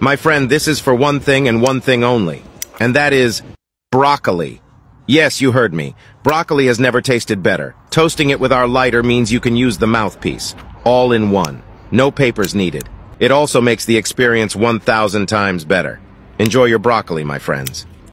My friend, this is for one thing and one thing only, and that is broccoli. Yes, you heard me. Broccoli has never tasted better. Toasting it with our lighter means you can use the mouthpiece. All in one. No papers needed. It also makes the experience 1,000 times better. Enjoy your broccoli, my friends.